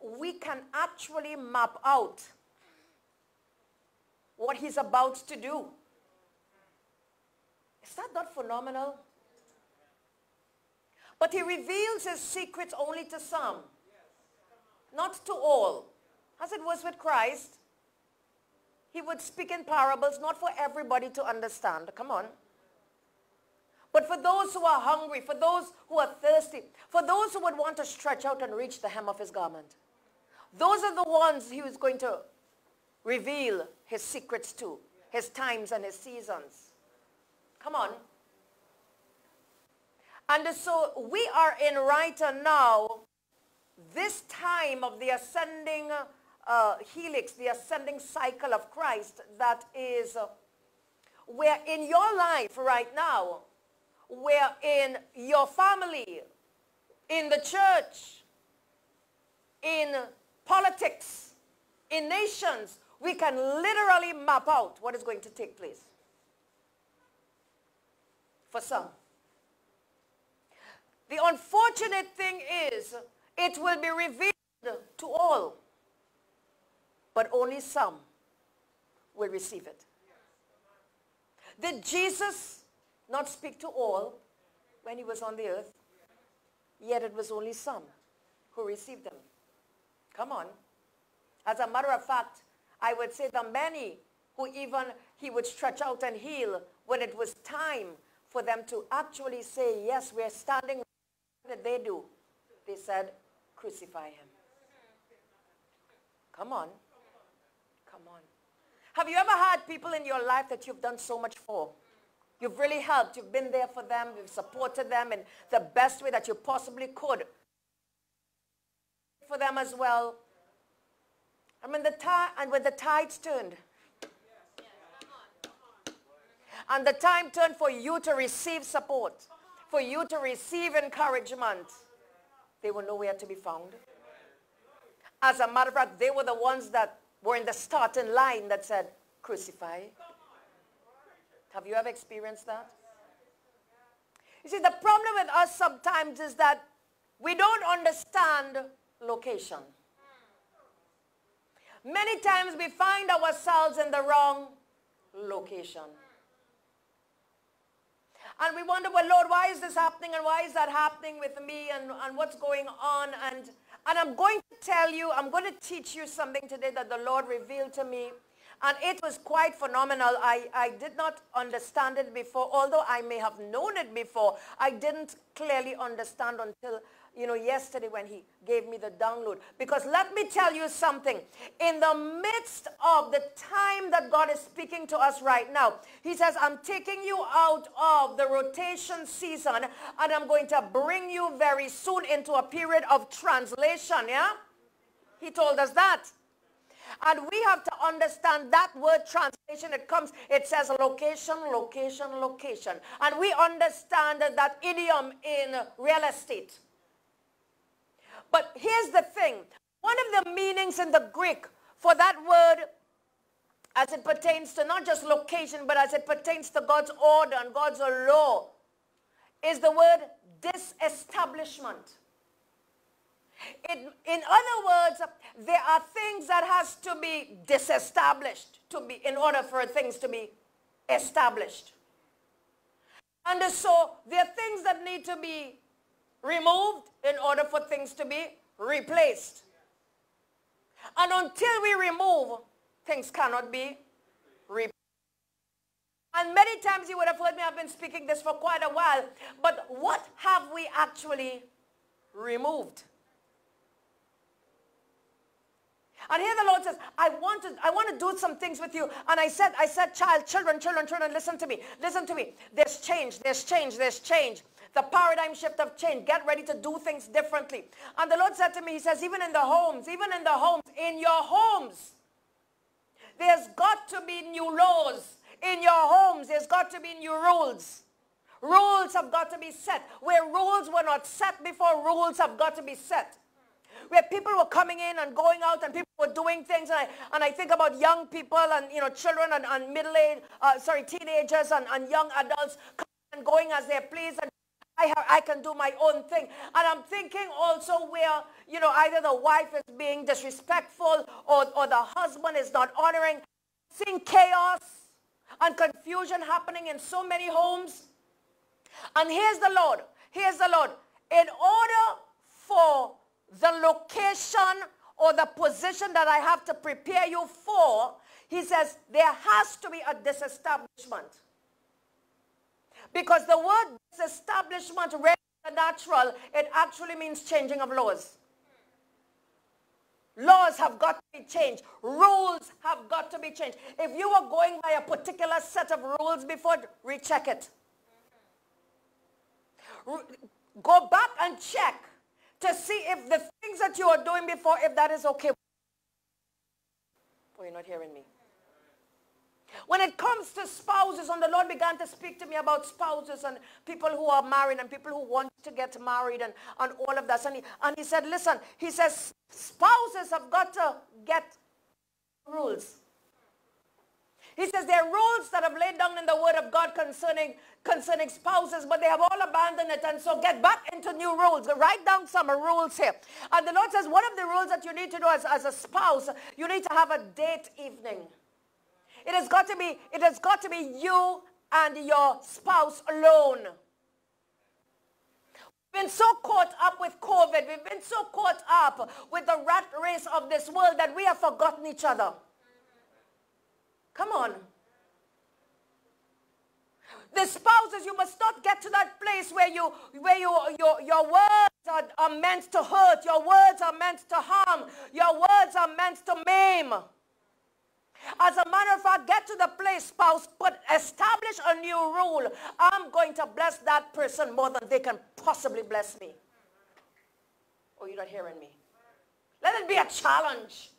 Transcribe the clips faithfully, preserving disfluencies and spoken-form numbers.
where we can actually map out what he's about to do. Is that not phenomenal? But he reveals his secrets only to some, not to all. As it was with Christ, he would speak in parables, not for everybody to understand. Come on. But for those who are hungry, for those who are thirsty, for those who would want to stretch out and reach the hem of his garment, those are the ones he was going to reveal his secrets to, his times and his seasons. Come on. And so we are in right now, this time of the ascending uh, helix, the ascending cycle of Christ, that is uh, where in your life right now, where in your family, in the church, in politics, in nations, we can literally map out what is going to take place. For some. The unfortunate thing is, it will be revealed to all, but only some will receive it. Did Jesus not speak to all when he was on the earth? Yet it was only some who received them. Come on. As a matter of fact, I would say the many who even he would stretch out and heal when it was time for them to actually say, yes, we're standing. What did they do? They said, crucify him. Come on. Come on. Have you ever had people in your life that you've done so much for? You've really helped. You've been there for them. You've supported them in the best way that you possibly could. For them as well. And when the, and when the tides turned, and the time turned for you to receive support, for you to receive encouragement, they were nowhere to be found. As a matter of fact, they were the ones that were in the starting line that said, crucify. Have you ever experienced that? You see, the problem with us sometimes is that we don't understand location. Many times we find ourselves in the wrong location. And we wonder, well, Lord, why is this happening and why is that happening with me and, and what's going on? And, and I'm going to tell you, I'm going to teach you something today that the Lord revealed to me. And it was quite phenomenal. I, I did not understand it before. Although I may have known it before, I didn't clearly understand until, you know, yesterday when he gave me the download. Because let me tell you something. In the midst of the time that God is speaking to us right now, he says, I'm taking you out of the rotation season and I'm going to bring you very soon into a period of translation. Yeah? He told us that. And we have to understand that word translation. It comes, it says location, location, location. And we understand that idiom in real estate. But here's the thing. One of the meanings in the Greek for that word, as it pertains to not just location, but as it pertains to God's order and God's law, is the word disestablishment. It, in other words, there are things that has to be disestablished to be in order for things to be established. And so there are things that need to be removed in order for things to be replaced. And until we remove, things cannot be replaced. And many times you would have heard me, I've been speaking this for quite a while, but what have we actually removed? And here the Lord says, I want to, I want to do some things with you. And I said, I said, child, children, children, children, listen to me. Listen to me. There's change, there's change, there's change. The paradigm shift of change. Get ready to do things differently. And the Lord said to me, he says, even in the homes, even in the homes, in your homes, there's got to be new laws. In your homes, there's got to be new rules. Rules have got to be set. Where rules were not set before, rules have got to be set. Where people were coming in and going out and people were doing things. And I, and I think about young people and, you know, children and, and middle-aged, uh, sorry, teenagers and, and young adults coming and going as they please. And I, have, I can do my own thing. And I'm thinking also where, you know, either the wife is being disrespectful or, or the husband is not honoring. Seeing chaos and confusion happening in so many homes. And here's the Lord. Here's the Lord. In order for the location or the position that I have to prepare you for, he says there has to be a disestablishment. Because the word disestablishment, rather than natural, it actually means changing of laws. Laws have got to be changed. Rules have got to be changed. If you were going by a particular set of rules before, recheck it. Go back and check to see if the things that you were doing before, if that is okay. Oh, you're not hearing me. When it comes to spouses, and the Lord began to speak to me about spouses and people who are married and people who want to get married and, and all of that. And he, and he said, listen, he says, spouses have got to get rules. He says there are rules that have laid down in the word of God concerning, concerning spouses, but they have all abandoned it. And so get back into new rules. Write down some rules here. And the Lord says one of the rules that you need to do as, as a spouse, you need to have a date evening. It has got to be, it has got to be you and your spouse alone. We've been so caught up with COVID. We've been so caught up with the rat race of this world that we have forgotten each other. Come on. The spouses, you must not get to that place where you, where you, your, your words are, are meant to hurt. Your words are meant to harm. Your words are meant to maim. As a matter of fact, get to the place, spouse, but establish a new rule. I'm going to bless that person more than they can possibly bless me. Oh, you're not hearing me. Let it be a challenge.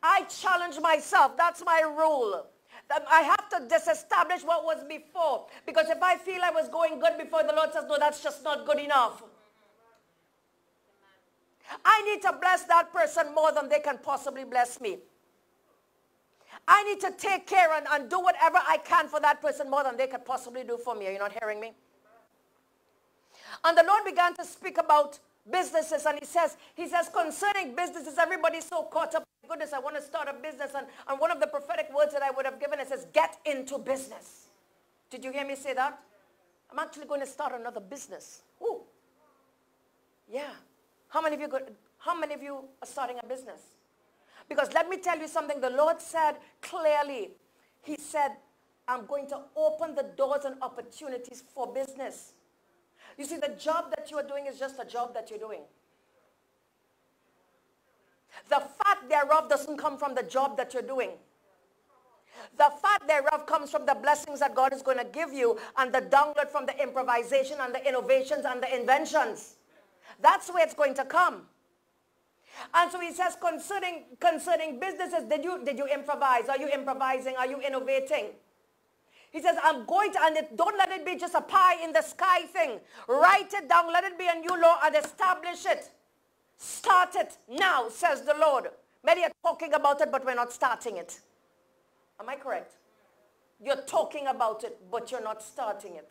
I challenge myself. That's my rule. I have to disestablish what was before. Because if I feel I was going good before, the Lord says, no, that's just not good enough. I need to bless that person more than they can possibly bless me. I need to take care and, and do whatever I can for that person more than they could possibly do for me. Are you not hearing me? And the Lord began to speak about businesses, and he says, he says, concerning businesses, everybody's so caught up. Goodness, I want to start a business. And, and one of the prophetic words that I would have given, it says, get into business. Did you hear me say that? I'm actually going to start another business. Ooh. Yeah. How many of you, go, how many of you are starting a business? Because let me tell you something, the Lord said clearly, he said, I'm going to open the doors and opportunities for business. You see, the job that you are doing is just a job that you're doing. The fact thereof doesn't come from the job that you're doing. The fact thereof comes from the blessings that God is going to give you and the download from the improvisation and the innovations and the inventions. That's where it's going to come. And so he says, concerning, concerning businesses, did you, did you improvise? Are you improvising? Are you innovating? He says, I'm going to, and it, don't let it be just a pie in the sky thing. Write it down. Let it be a new law and establish it. Start it now, says the Lord. Many are talking about it, but we're not starting it. Am I correct? You're talking about it, but you're not starting it.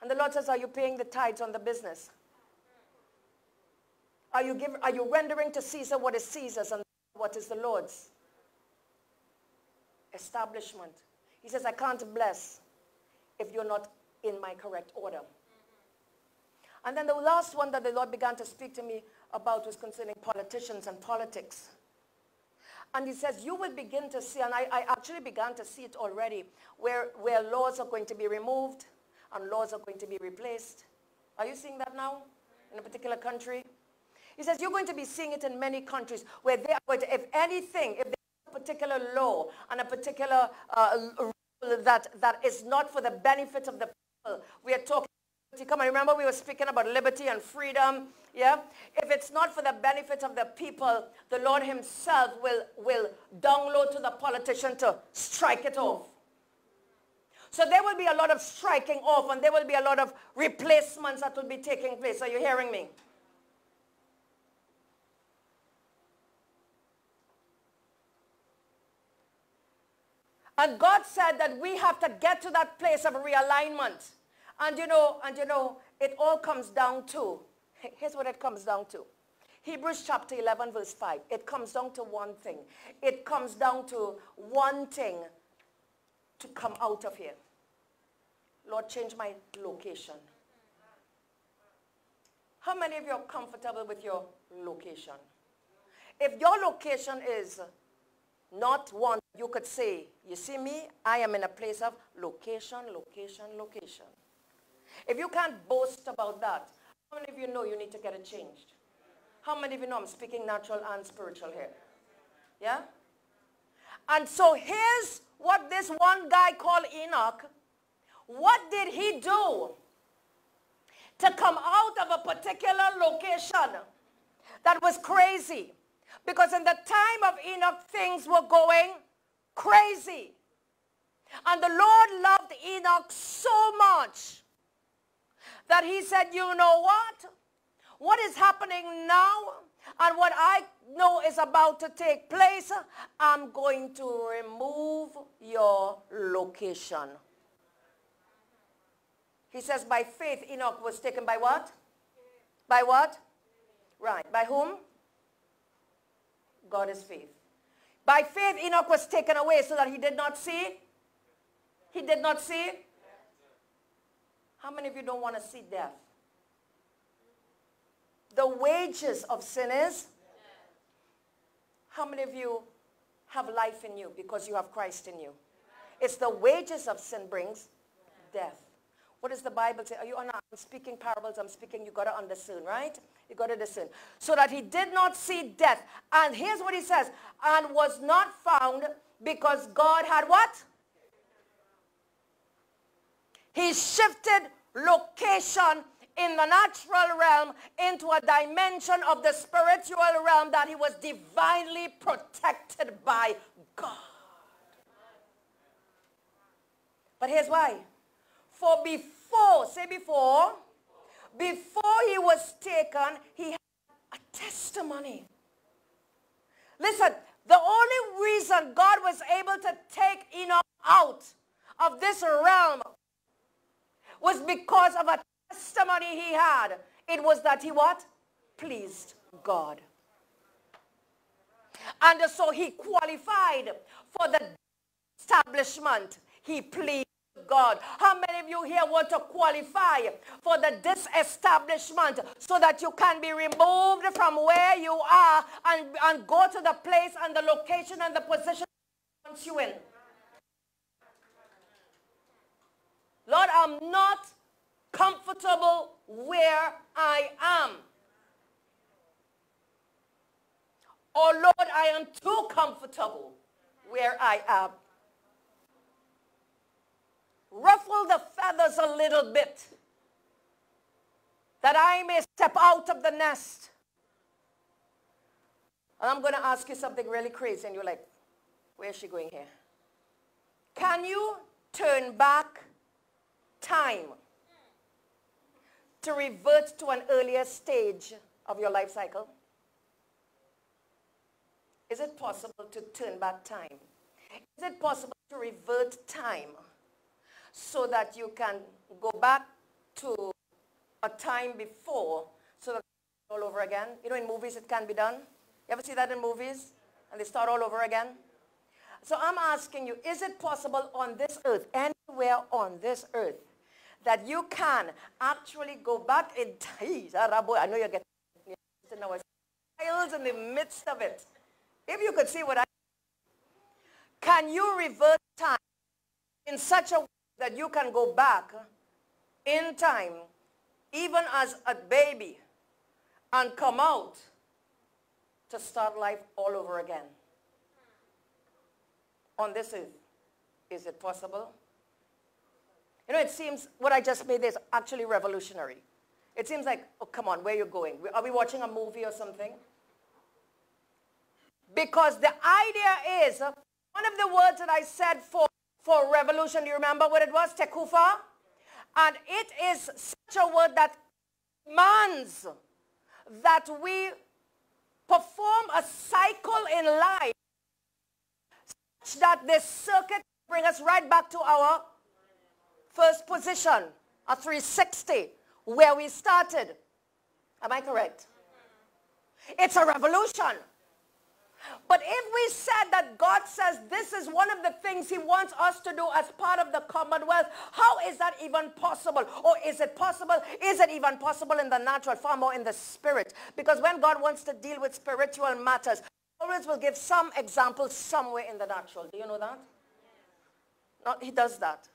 And the Lord says, are you paying the tithes on the business? Are you, giving, are you rendering to Caesar what is Caesar's and what is the Lord's? Establishment. He says, I can't bless if you're not in my correct order. Mm-hmm. And then the last one that the Lord began to speak to me about was concerning politicians and politics. And he says, you will begin to see, and I, I actually began to see it already, where, where laws are going to be removed and laws are going to be replaced. Are you seeing that now in a particular country? He says, you're going to be seeing it in many countries where they are going to, if anything, if there's a particular law and a particular uh, rule that, that is not for the benefit of the people, we are talking, come on, remember we were speaking about liberty and freedom, yeah? If it's not for the benefit of the people, the Lord himself will, will download to the politician to strike it off. So there will be a lot of striking off and there will be a lot of replacements that will be taking place. Are you hearing me? And God said that we have to get to that place of realignment. And you know, and you know, it all comes down to, here's what it comes down to. Hebrews chapter eleven verse five, it comes down to one thing. It comes down to one thing to come out of here. Lord, change my location. How many of you are comfortable with your location? If your location is not one, you could say, you see me, I am in a place of location, location, location. If you can't boast about that, how many of you know you need to get it changed? How many of you know I'm speaking natural and spiritual here? Yeah? And so here's what this one guy called Enoch, what did he do to come out of a particular location that was crazy? Because in the time of Enoch, things were going crazy. And the Lord loved Enoch so much that he said, you know what? What is happening now and what I know is about to take place, I'm going to remove your location. He says, by faith, Enoch was taken by what? By what? Right. By whom? God is faith. By faith, Enoch was taken away so that he did not see. He did not see. How many of you don't want to see death? The wages of sin is. How many of you have life in you because you have Christ in you? It's the wages of sin brings death. What does the Bible say? Are you on? I'm speaking parables. I'm speaking. You got to understand, right? You got to discern. So that he did not see death. And here's what he says. And was not found because God had what? He shifted location in the natural realm into a dimension of the spiritual realm that he was divinely protected by God. But here's why. For before, say before, before he was taken, he had a testimony. Listen, the only reason God was able to take Enoch out of this realm was because of a testimony he had. It was that he what? Pleased God. And so he qualified for the establishment. He pleased God. How many of you here want to qualify for the disestablishment so that you can be removed from where you are and, and go to the place and the location and the position he wants you in? Lord, I'm not comfortable where I am. Oh Lord, I am too comfortable where I am. Ruffle the feathers a little bit, that I may step out of the nest. And I'm going to ask you something really crazy, and you're like, where is she going here? Can you turn back time to revert to an earlier stage of your life cycle? Is it possible to turn back time? Is it possible to revert time so that you can go back to a time before so that all over again? You know, in movies it can be done. You ever see that in movies? And they start all over again. So I'm asking you, is it possible on this earth, anywhere on this earth, that you can actually go back in time? I know you're getting miles in the midst of it. If you could see what I... Can you revert time in such a way that you can go back in time, even as a baby, and come out to start life all over again? On this earth, is it possible? You know, it seems what I just made is actually revolutionary. It seems like, oh, come on, where are you going? Are we watching a movie or something? Because the idea is, one of the words that I said for For revolution, do you remember what it was? Tekufa. And it is such a word that demands that we perform a cycle in life such that this circuit brings us right back to our first position, or three sixty, where we started. Am I correct? It's a revolution. But if we said that God says this is one of the things he wants us to do as part of the commonwealth, how is that even possible? Or is it possible? Is it even possible in the natural, far more in the spirit? Because when God wants to deal with spiritual matters, he always will give some example somewhere in the natural. Do you know that? No, he does that.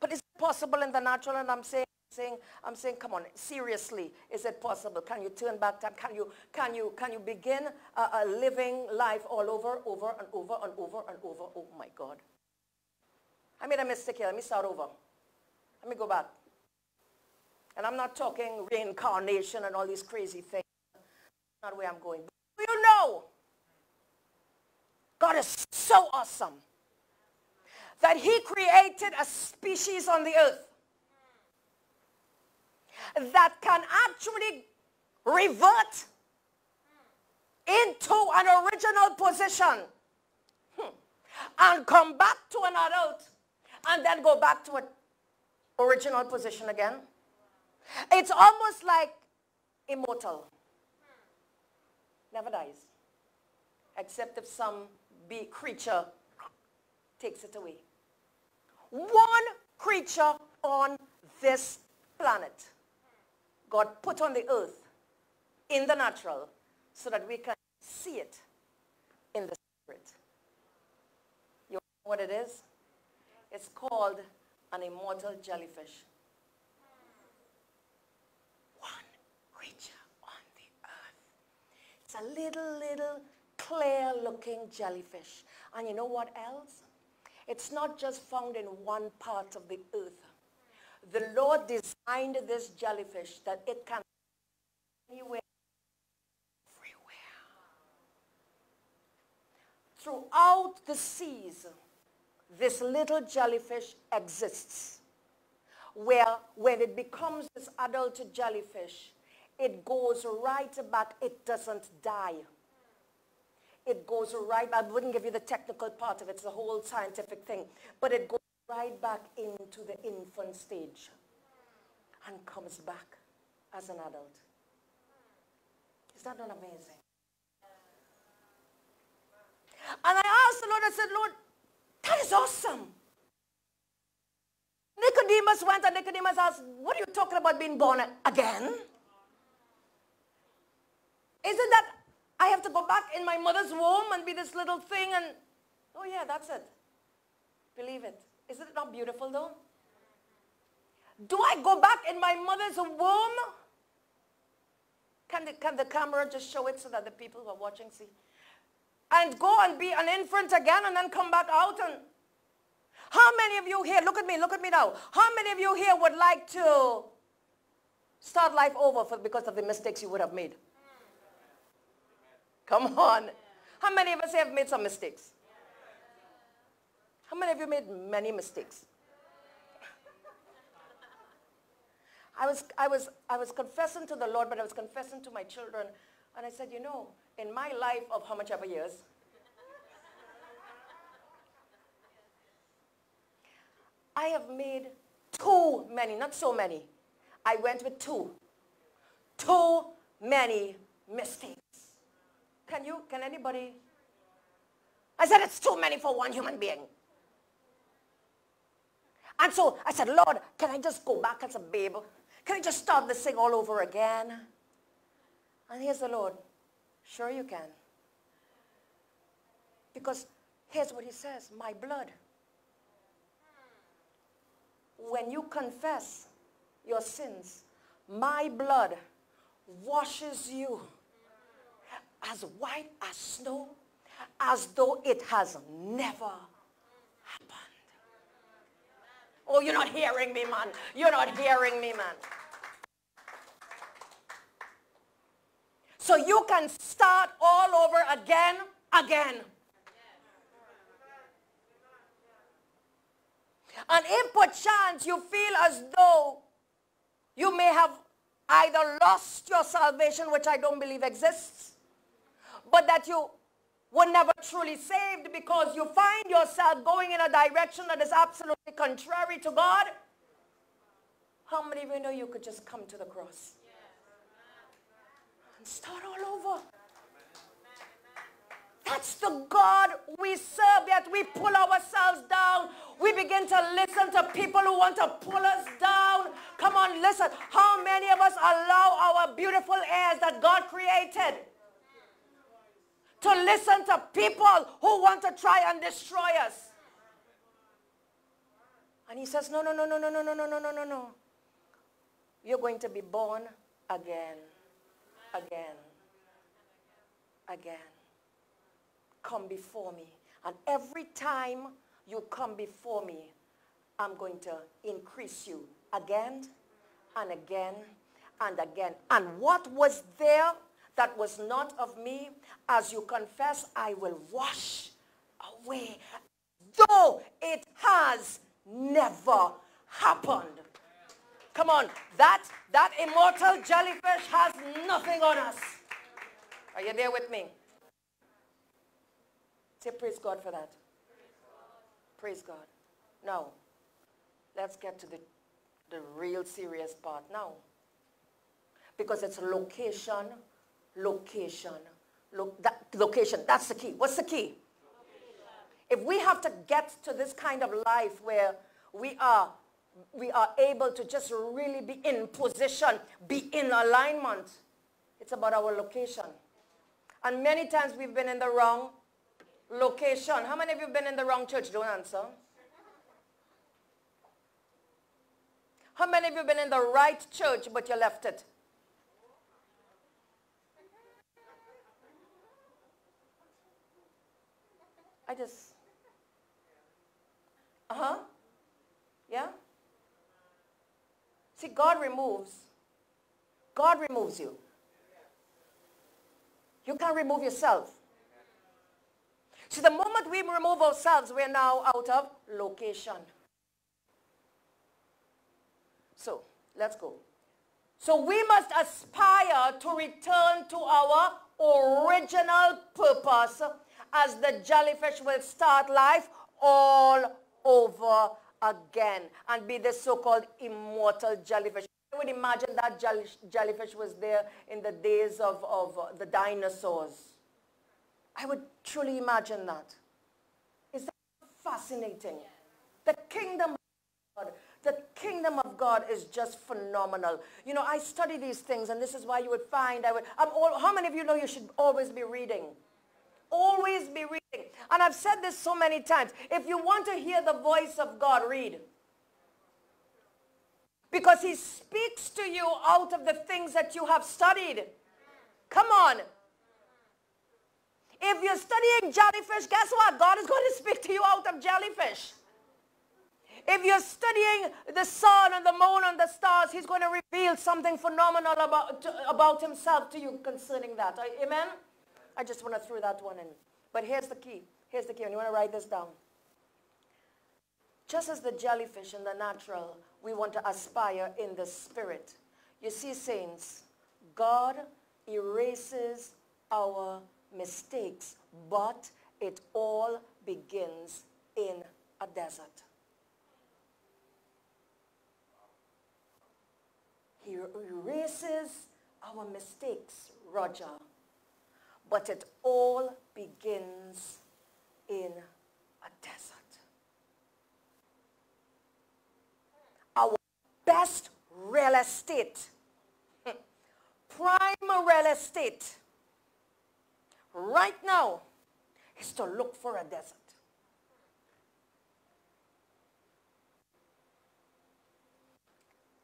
But is it possible in the natural? And I'm saying, saying, I'm saying, come on, seriously, is it possible? Can you turn back time? Can you, can you, can you begin a, a living life all over, over and over and over and over? Oh my God. I made a mistake here. Let me start over. Let me go back. And I'm not talking reincarnation and all these crazy things. That's not where I'm going. But you know, God is so awesome that he created a species on the earth that can actually revert into an original position hmm. and come back to an adult and then go back to an original position again. It's almost like immortal. Never dies. Except if some big creature takes it away. One creature on this planet God put on the earth in the natural so that we can see it in the spirit. You know what it is? It's called an immortal jellyfish. One creature on the earth. It's a little, little, clear-looking jellyfish. And you know what else? It's not just found in one part of the earth. The Lord designed this jellyfish that it can anywhere, everywhere. Throughout the seas, this little jellyfish exists. Where when it becomes this adult jellyfish, it goes right back. It doesn't die. It goes right back. I wouldn't give you the technical part of it. It's the whole scientific thing. But it goes right back into the infant stage and comes back as an adult. Is that not amazing? And I asked the Lord, I said, Lord, that is awesome. Nicodemus went and Nicodemus asked, what are you talking about being born again? Isn't that I have to go back in my mother's womb and be this little thing and, oh yeah, that's it. Believe it. Isn't it not beautiful though? Do I go back in my mother's womb? Can the, can the camera just show it so that the people who are watching see? And go and be an infant again and then come back out and... How many of you here, look at me, look at me now. How many of you here would like to start life over for, because of the mistakes you would have made? Come on. How many of us have made some mistakes? How many of you made many mistakes? I was, I, was, I was confessing to the Lord, but I was confessing to my children. And I said, you know, in my life of how much ever years, I have made too many, not so many. I went with two. Too many mistakes. Can you, can anybody? I said, it's too many for one human being. And so I said, Lord, can I just go back as a babe? Can I just start this thing all over again? And here's the Lord. Sure you can. Because here's what he says, my blood. When you confess your sins, my blood washes you as white as snow, as though it has never happened. Oh, you're not hearing me, man. You're not hearing me, man. So you can start all over again, again. And if perchance you feel as though you may have either lost your salvation, which I don't believe exists, but that you were never truly saved because you find yourself going in a direction that is absolutely contrary to God, How many of you know you could just come to the cross? Yes. And start all over. Amen. That's the God we serve, that we pull ourselves down. We begin to listen to people who want to pull us down. Come on, listen. How many of us allow our beautiful heirs that God created to listen to people who want to try and destroy us? And he says, no, no, no, no, no, no, no, no, no, no, no. You're going to be born again, again, again. Come before me. And every time you come before me, I'm going to increase you again and again and again. And what was there that was not of me, as you confess, I will wash away, though it has never happened. Come on, that, that immortal jellyfish has nothing on us. Are you there with me? Say praise God for that. Praise God. Praise God. Now, let's get to the, the real serious part now. Because it's location, location, lo that, location. That's the key. What's the key? Location. If we have to get to this kind of life where we are, we are able to just really be in position, be in alignment, it's about our location. And many times we've been in the wrong location. How many of you have been in the wrong church? Don't answer. How many of you have been in the right church, but you left it? I just... Uh-huh. Yeah? See, God removes. God removes you. You can't remove yourself. See, the moment we remove ourselves, we're now out of location. So, let's go. So, we must aspire to return to our original purpose, as the jellyfish will start life all over again and be the so-called immortal jellyfish. I would imagine that jellyfish was there in the days of, of the dinosaurs. I would truly imagine that. Isn't that fascinating? The kingdom of God, the kingdom of God is just phenomenal. You know, I study these things, and this is why you would find I would. I'm all, how many of you know you should always be reading? Always be reading. And I've said this so many times. If you want to hear the voice of God, read. Because he speaks to you out of the things that you have studied. Come on. If you're studying jellyfish, guess what? God is going to speak to you out of jellyfish. If you're studying the sun and the moon and the stars, he's going to reveal something phenomenal about, about himself to you concerning that. Amen? I just want to throw that one in. But here's the key. Here's the key, and you want to write this down. Just as the jellyfish in the natural, we want to aspire in the spirit. You see, saints, God erases our mistakes, but it all begins in a desert. He erases our mistakes, Roger, but it all begins in a desert. Our best real estate, prime real estate, right now is to look for a desert.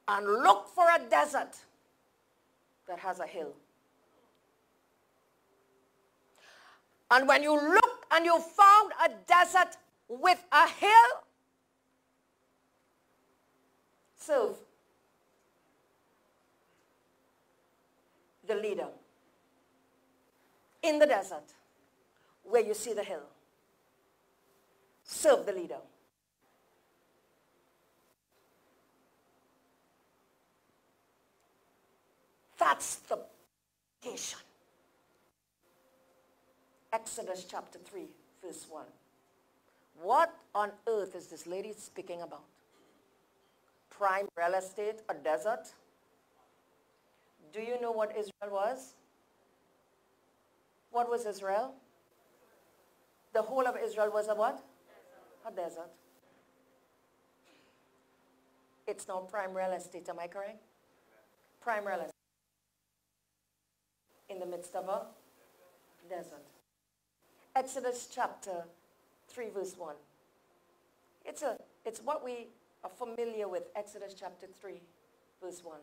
And look for a desert that has a hill. And when you look and you found a desert with a hill, serve the leader. In the desert, where you see the hill, serve the leader. That's the location. Exodus chapter three, verse one. What on earth is this lady speaking about? prime real estate, a desert. Do you know what Israel was? What was Israel? The whole of Israel was a what? A desert. It's now prime real estate, am I correct? Prime real estate. In the midst of a desert. Exodus chapter three verse one. It's, a, it's what we are familiar with, Exodus chapter three verse one.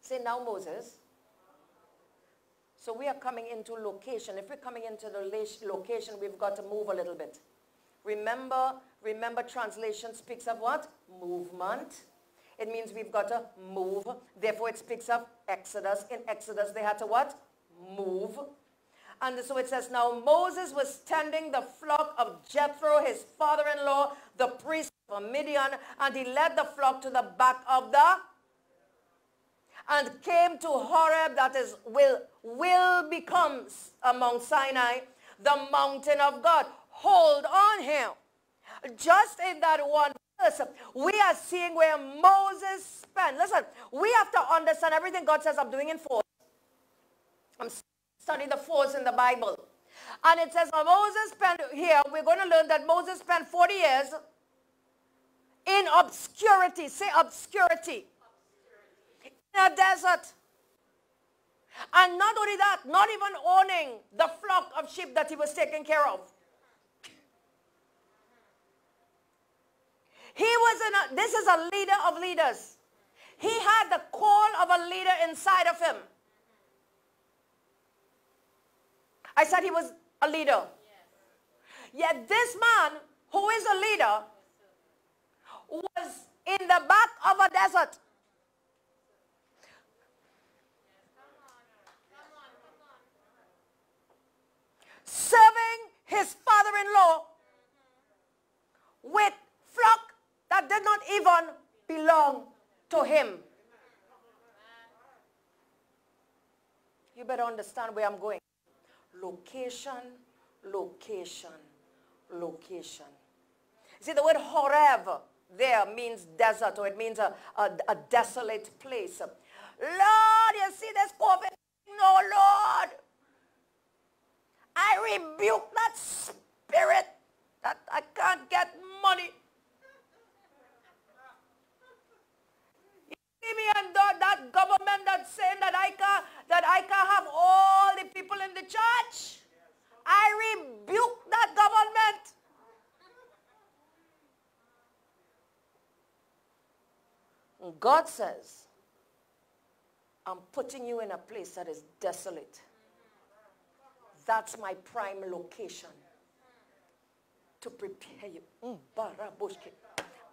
Say, now Moses. So we are coming into location. If we're coming into the location, we've got to move a little bit. Remember, remember translation speaks of what? Movement. It means we've got to move. Therefore, it speaks of Exodus. In Exodus, they had to what? Move. And so it says, now Moses was tending the flock of Jethro, his father-in-law, the priest of Midian, and he led the flock to the back of the, and came to Horeb, that is, will, will become among Sinai, the mountain of God. Hold on him. Just in that one verse, we are seeing where Moses spent. Listen, we have to understand everything God says I'm doing in force. I'm studying the force in the Bible. And it says, Moses spent here, we're going to learn that Moses spent forty years in obscurity. Say obscurity. In a desert. And not only that, not even owning the flock of sheep that he was taking care of. He was in a, this is a leader of leaders. He had the call of a leader inside of him. I said he was a leader. Yet this man, who is a leader, was in the back of a desert. Serving his father-in-law with flock that did not even belong to him. You better understand where I'm going. Location, location, location. See, the word Horeb there means desert, or it means a, a, a desolate place. Lord, you see this COVID? No, Lord. I rebuke that spirit that I can't get money. You see me and that government that's saying that I can't, that I can't have all the people in the church. I rebuke that government. And God says, I'm putting you in a place that is desolate. That's my prime location to prepare you.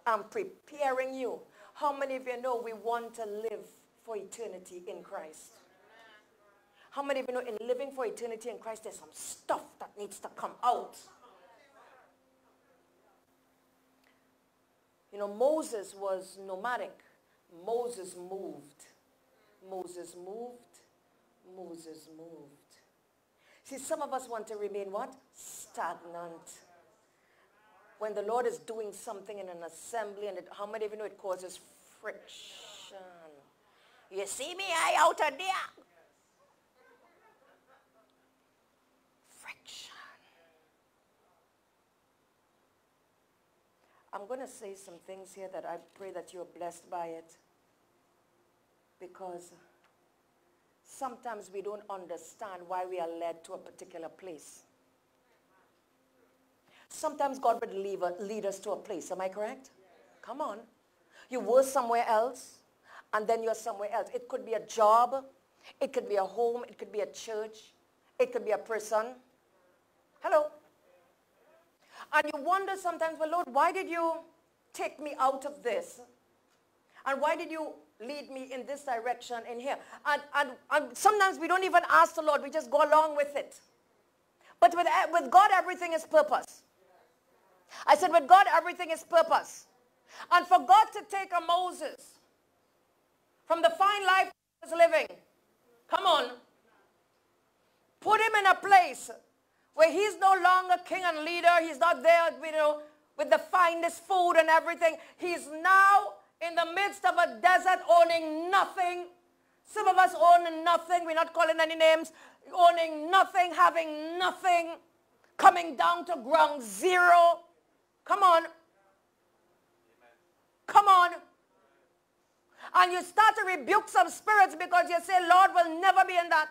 I'm preparing you. How many of you know we want to live for eternity in Christ? How many of you know in living for eternity in Christ, there's some stuff that needs to come out? You know, Moses was nomadic. Moses moved. Moses moved. Moses moved. See, some of us want to remain what? Stagnant. When the Lord is doing something in an assembly, and it, how many of you know it causes friction? You see me, I out of there. Friction. I'm going to say some things here that I pray that you're blessed by it. Because sometimes we don't understand why we are led to a particular place. Sometimes God would lead us to a place. Am I correct? Come on. You were somewhere else, and then you're somewhere else. It could be a job. It could be a home. It could be a church. It could be a person. Hello. And you wonder sometimes, well, Lord, why did you take me out of this? And why did you lead me in this direction in here? And, and, and sometimes we don't even ask the Lord. We just go along with it. But with, with God, everything is purpose. I said, with God, everything is purpose. And for God to take a Moses from the fine life he was living, come on, put him in a place where he's no longer king and leader. He's not there, you know, with the finest food and everything. He's now in the midst of a desert owning nothing. Some of us own nothing. We're not calling any names. Owning nothing, having nothing, coming down to ground zero. Come on. Come on. And you start to rebuke some spirits because you say, Lord will never be in that.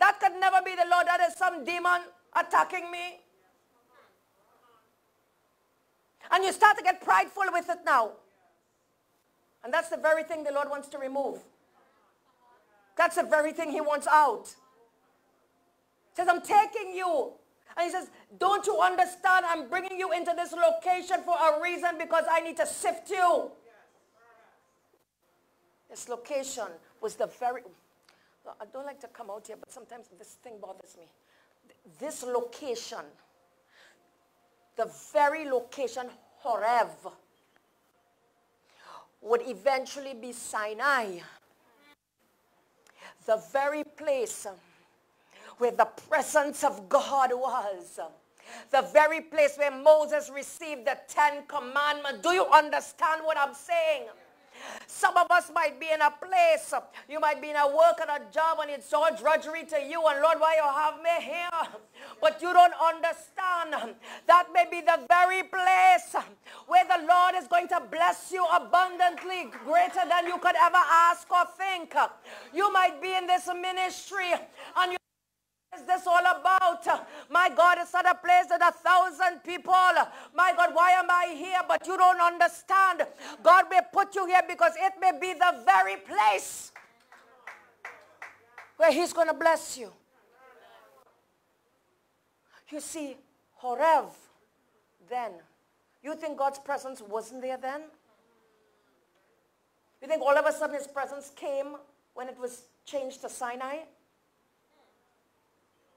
That could never be the Lord. That is some demon attacking me. And you start to get prideful with it now. And that's the very thing the Lord wants to remove. That's the very thing he wants out. He says, I'm taking you. And he says, don't you understand? I'm bringing you into this location for a reason, because I need to sift you. This location was the very... I don't like to come out here, but sometimes this thing bothers me. This location, the very location, Horeb, would eventually be Sinai. The very place where the presence of God was. The very place where Moses received the Ten Commandments. Do you understand what I'm saying? Some of us might be in a place, you might be in a work and a job, and it's all drudgery to you, and Lord, why you have me here? But you don't understand. That may be the very place where the Lord is going to bless you abundantly, greater than you could ever ask or think. You might be in this ministry, and you is this all about? My God, it's not a place that a thousand people. My God, why am I here? But you don't understand. God may put you here because it may be the very place where he's going to bless you. You see, Horeb then. You think God's presence wasn't there then? You think all of a sudden his presence came when it was changed to Sinai?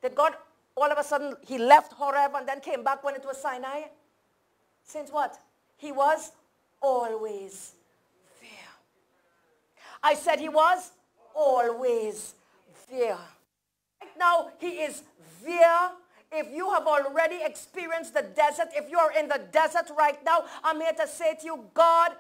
That God, all of a sudden, he left Horeb and then came back when it was Sinai? Since what? He was always there. I said he was always there. Right now, he is there. If you have already experienced the desert, if you are in the desert right now, I'm here to say to you, God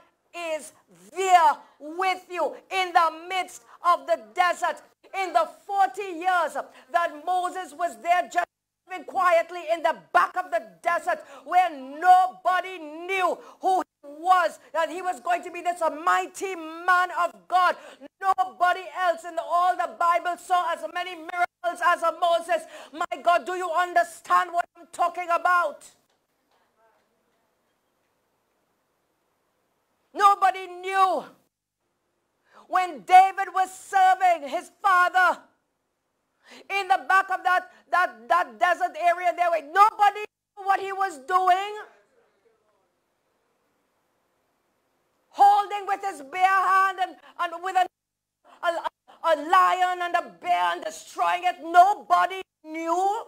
is there with you in the midst of the desert. In the forty years that Moses was there just living quietly in the back of the desert where nobody knew who he was, that he was going to be this mighty man of God. Nobody else in all the Bible saw as many miracles as a Moses. My God, do you understand what I'm talking about? Nobody knew. When David was serving his father in the back of that, that, that desert area there, nobody knew what he was doing. Holding with his bare hand and, and with a, a, a lion and a bear and destroying it. Nobody knew.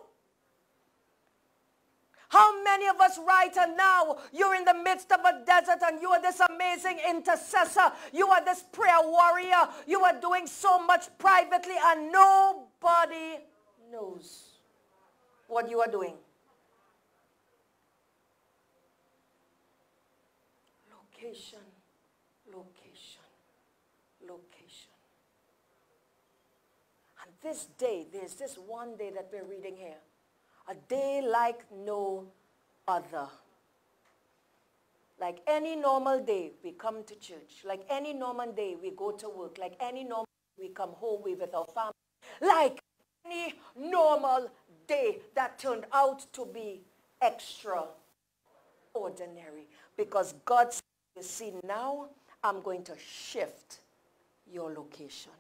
How many of us right now, you're in the midst of a desert and you are this amazing intercessor. You are this prayer warrior. You are doing so much privately and nobody knows what you are doing. Location, location, location. And this day, there's this one day that we're reading here. A day like no other. Like any normal day, we come to church. Like any normal day, we go to work. Like any normal day, we come home with our family. Like any normal day that turned out to be extraordinary. Because God said, you see, now I'm going to shift your location.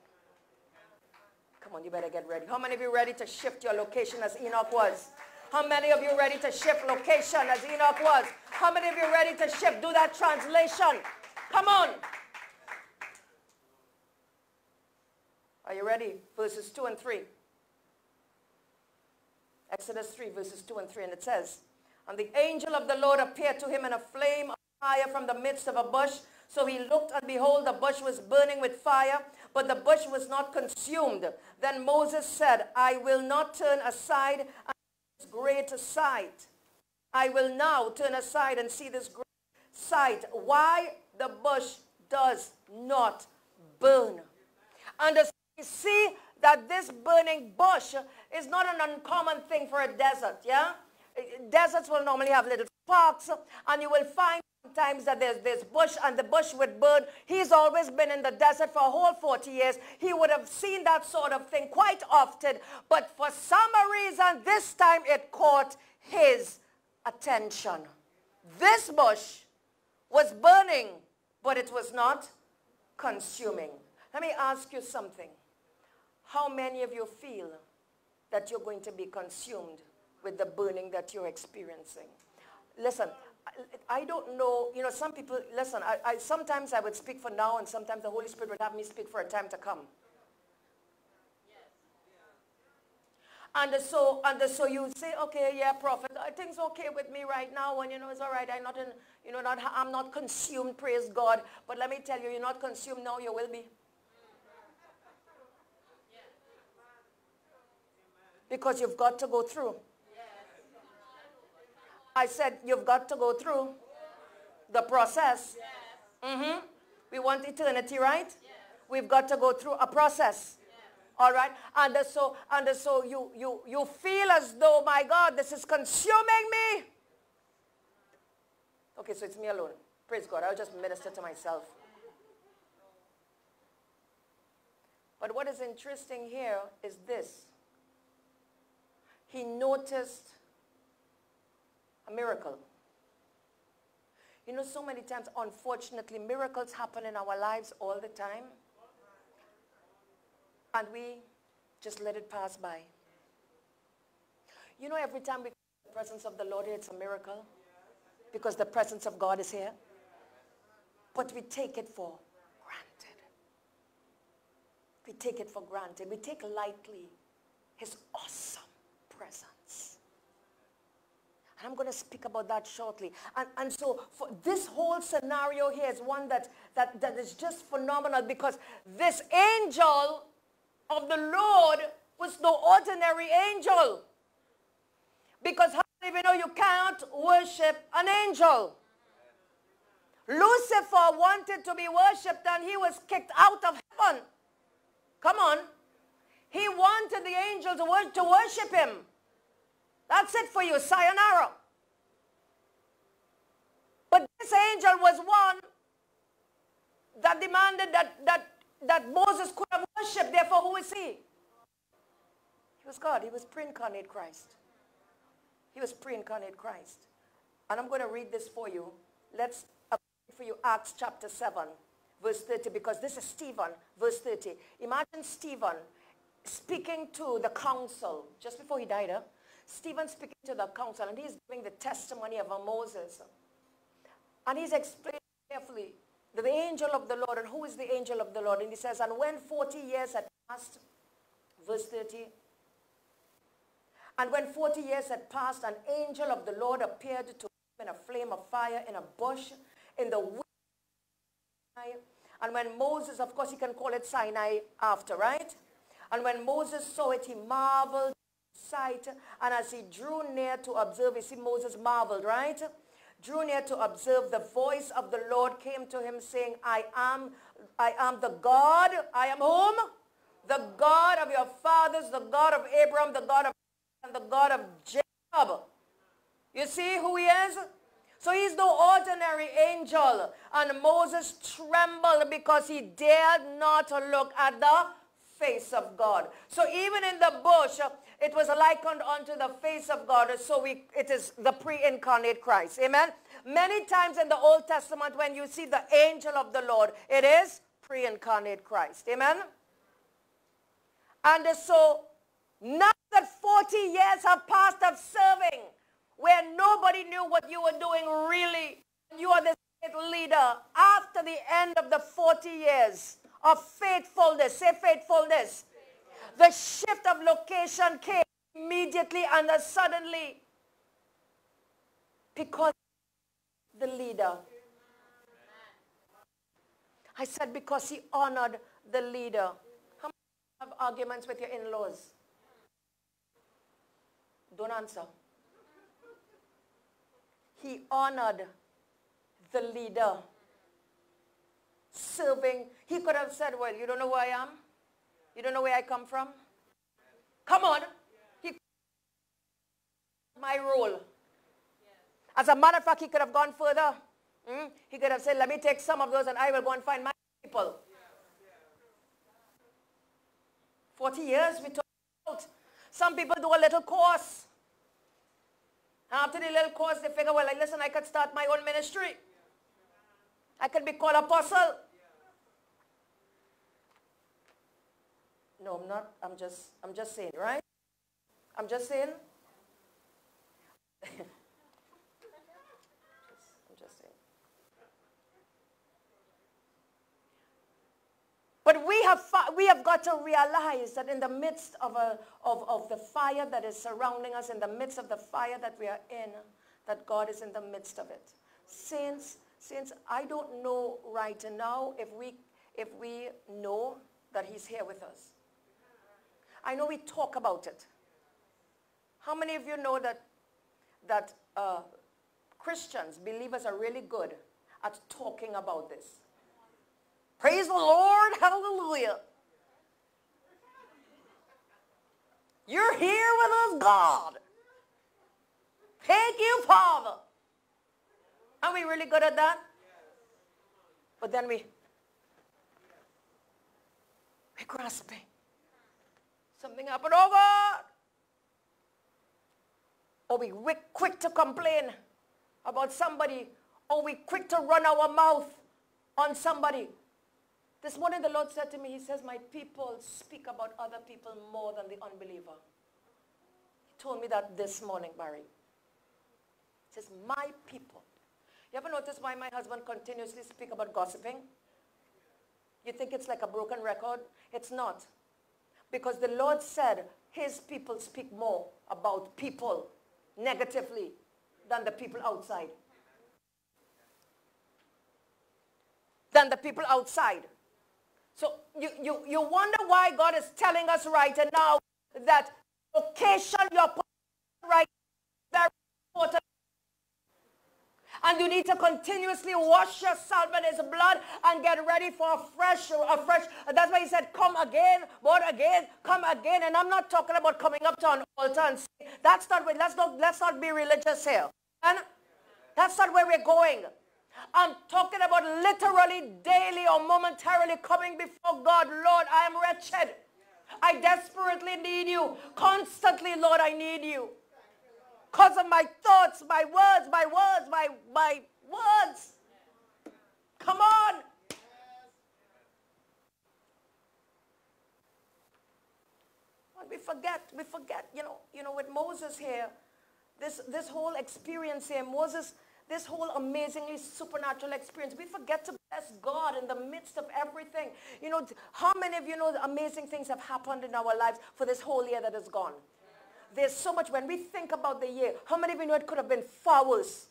Come on, you better get ready. How many of you ready to shift your location as Enoch was? How many of you ready to shift location as Enoch was? How many of you ready to shift? Do that translation. Come on. Are you ready? Verses two and three. Exodus three, verses two and three, and it says, and the angel of the Lord appeared to him in a flame of fire from the midst of a bush. So he looked, and behold, the bush was burning with fire, but the bush was not consumed. Then Moses said, I will not turn aside and see this great sight. I will now turn aside and see this great sight, why the bush does not burn. And we see that this burning bush is not an uncommon thing for a desert, yeah? Deserts will normally have little sparks, and you will find sometimes that there's this bush and the bush would burn. He's always been in the desert for a whole forty years. He would have seen that sort of thing quite often, but for some reason this time it caught his attention. This bush was burning, but it was not consuming. Let me ask you something. How many of you feel that you're going to be consumed with the burning that you're experiencing? Listen, I, I don't know, you know, some people, listen, I, I, sometimes I would speak for now, and sometimes the Holy Spirit would have me speak for a time to come. And so, and so you say, okay, yeah, prophet, things okay with me right now, and you know, it's all right, I'm not in, you know, not, I'm not consumed, praise God. But let me tell you, you're not consumed now, you will be. Because you've got to go through. I said, you've got to go through the process. Mm-hmm. We want eternity, right? We've got to go through a process. All right, and so, and so you, you, you feel as though, my God, this is consuming me. Okay, so it's me alone. Praise God, I'll just minister to myself. But what is interesting here is this. He noticed a miracle. You know, so many times, unfortunately, miracles happen in our lives all the time. And we just let it pass by. You know, every time we come to the presence of the Lord, it's a miracle. Because the presence of God is here. But we take it for granted. We take it for granted. We take lightly His awesome presence. And I'm going to speak about that shortly. And, and so for this whole scenario here is one that, that, that is just phenomenal, because this angel of the Lord was no ordinary angel. Because how do you know you can't worship an angel? Lucifer wanted to be worshipped and he was kicked out of heaven. Come on. He wanted the angel to worship him. That's it for you, sayonara. But this angel was one that demanded that, that that Moses could have worshipped, therefore who is he? He was God. He was pre-incarnate Christ. He was pre-incarnate Christ. And I'm going to read this for you. Let's read for you Acts chapter seven, verse thirty, because this is Stephen, verse thirty. Imagine Stephen speaking to the council, just before he died, huh? Stephen speaking to the council, and he's giving the testimony of Moses. And he's explaining carefully the angel of the Lord, and who is the angel of the Lord? And he says, and when forty years had passed, verse thirty, and when forty years had passed, an angel of the Lord appeared to him in a flame of fire, in a bush, in the wilderness of Sinai. And when Moses, of course, he can call it Sinai after, right? And when Moses saw it, he marveled at sight. And as he drew near to observe, you see, Moses marveled, right? Drew near to observe, the voice of the Lord came to him saying, I am, I am the God, I am whom? The God of your fathers, the God of Abraham, the God of and the God of Jacob. You see who he is? So he's no ordinary angel. And Moses trembled because he dared not look at the face of God. So even in the bush, it was likened unto the face of God. So we, it is the pre-incarnate Christ. Amen? Many times in the Old Testament, when you see the angel of the Lord, it is pre-incarnate Christ. Amen? And so, now that forty years have passed of serving, where nobody knew what you were doing really, you are the leader. After the end of the forty years of faithfulness, say faithfulness, the shift of location came immediately and suddenly, because the leader. I said because he honored the leader. How many have arguments with your in-laws? Don't answer. He honored the leader. Serving. He could have said, well, you don't know who I am? You don't know where I come from? Come on. He could have my role. As a matter of fact, he could have gone further. Mm? He could have said, let me take some of those and I will go and find my people. Forty years we talk about. Some people do a little course. After the little course, they figure, well, like, listen, I could start my own ministry. I could be called apostle. No, I'm not. I'm just, I'm just saying, right? I'm just saying. But we have, we have got to realize that in the midst of, a, of, of the fire that is surrounding us, in the midst of the fire that we are in, that God is in the midst of it. Since, since I don't know right now if we, if we know that he's here with us. I know we talk about it. How many of you know that, that uh, Christians, believers are really good at talking about this? Praise the Lord, hallelujah. You're here with us, God. Thank you, Father. Are we really good at that? But then we, we're grasping. Something happened, oh God. Or we, we're quick to complain about somebody. Or we're quick to run our mouth on somebody. This morning the Lord said to me, he says, my people speak about other people more than the unbeliever. He told me that this morning, Barry. He says, my people. You ever notice why my husband continuously speaks about gossiping? You think it's like a broken record? It's not. Because the Lord said his people speak more about people negatively than the people outside. Than the people outside. So you, you, you wonder why God is telling us right now that location, your position right now is very important. And you need to continuously wash yourself in his blood and get ready for a fresh, a fresh. That's why he said, come again, born again, come again. And I'm not talking about coming up to an altar and saying, that's not where, let's not, let's not be religious here. And that's not where we're going. I'm talking about literally, daily or momentarily coming before God. Lord, I am wretched. I desperately need you. Constantly, Lord, I need you. Because of my thoughts, my words, my words, my, my words. Come on. We forget, we forget, you know, you know, with Moses here, this, this whole experience here, Moses... This whole amazingly supernatural experience. We forget to bless God in the midst of everything. You know, how many of you know the amazing things have happened in our lives for this whole year that is gone? There's so much. When we think about the year, how many of you know it could have been far worse?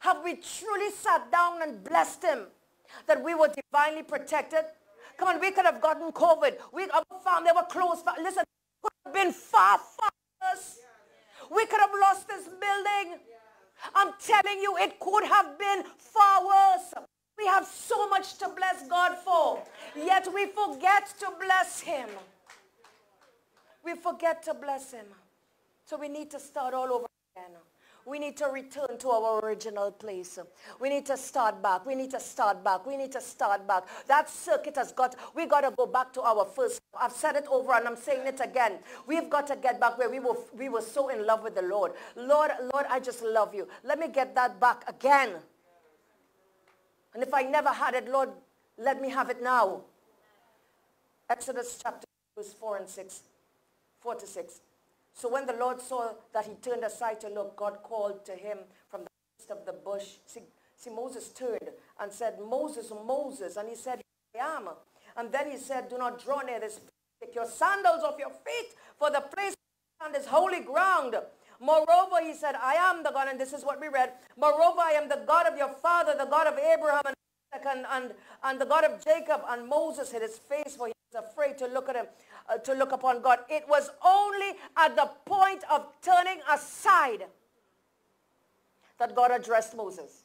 Have we truly sat down and blessed him that we were divinely protected? Come on, we could have gotten COVID. We, our family were closed. Listen, it could have been far, far worse. We could have lost this building. I'm telling you, it could have been far worse. We have so much to bless God for, yet we forget to bless him. We forget to bless him. So we need to start all over again. We need to return to our original place. We need to start back. We need to start back. We need to start back. That circuit has got, we got to go back to our first. I've said it over and I'm saying it again. We've got to get back where we were, we were so in love with the Lord. Lord, Lord, I just love you. Let me get that back again. And if I never had it, Lord, let me have it now. Exodus chapter two, verse four and six. four to six. So when the Lord saw that he turned aside to look, God called to him from the midst of the bush. See, see, Moses turned and said, Moses, Moses. And he said, here I am. And then he said, do not draw near this place. Take your sandals off your feet, for the place on this holy ground. Moreover, he said, I am the God, and this is what we read. Moreover, I am the God of your father, the God of Abraham and Isaac, and, and, and the God of Jacob. And Moses hid his face, for he was afraid to look at him. Uh, to look upon God. It was only at the point of turning aside that God addressed Moses.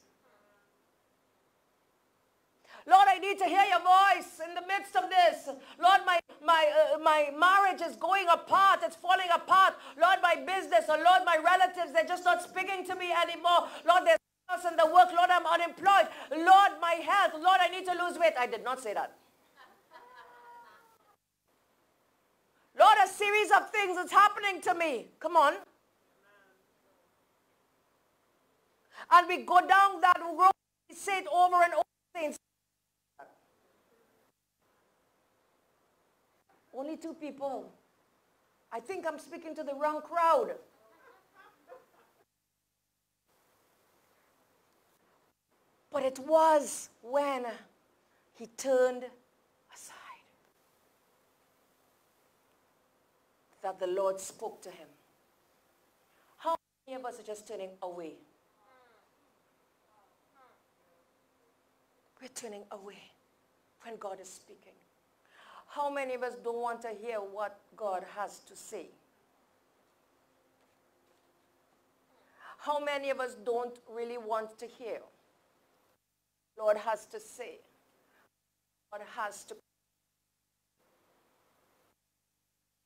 Lord, I need to hear your voice in the midst of this. Lord, my, my, uh, my marriage is going apart. It's falling apart. Lord, my business, or Lord, my relatives, they're just not speaking to me anymore. Lord, there's chaos in the work. Lord, I'm unemployed. Lord, my health. Lord, I need to lose weight. I did not say that. Lord, a series of things is happening to me. Come on. And we go down that road. We say it over and over. Things. Only two people. I think I'm speaking to the wrong crowd. But it was when he turned aside that the Lord spoke to him. How many of us are just turning away? We're turning away when God is speaking. How many of us don't want to hear what God has to say? How many of us don't really want to hear what God has to say? God has to.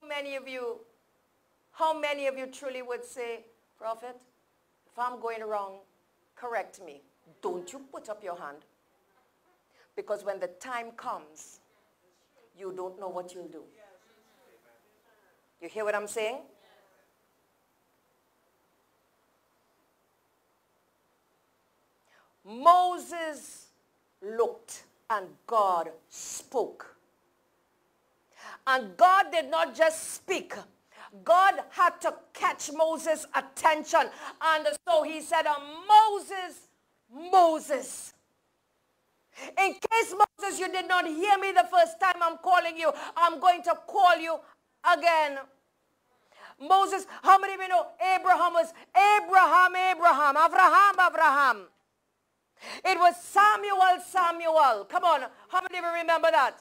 How many of you, how many of you truly would say, Prophet, if I'm going wrong, correct me. Don't you put up your hand. Because when the time comes, you don't know what you'll do. You hear what I'm saying? Moses looked and God spoke. And God did not just speak. God had to catch Moses' attention. And so he said, Moses, Moses. In case, Moses, you did not hear me the first time I'm calling you, I'm going to call you again. Moses, how many of you know Abraham was Abraham, Abraham, Abraham, Abraham. It was Samuel, Samuel. Come on, how many of you remember that?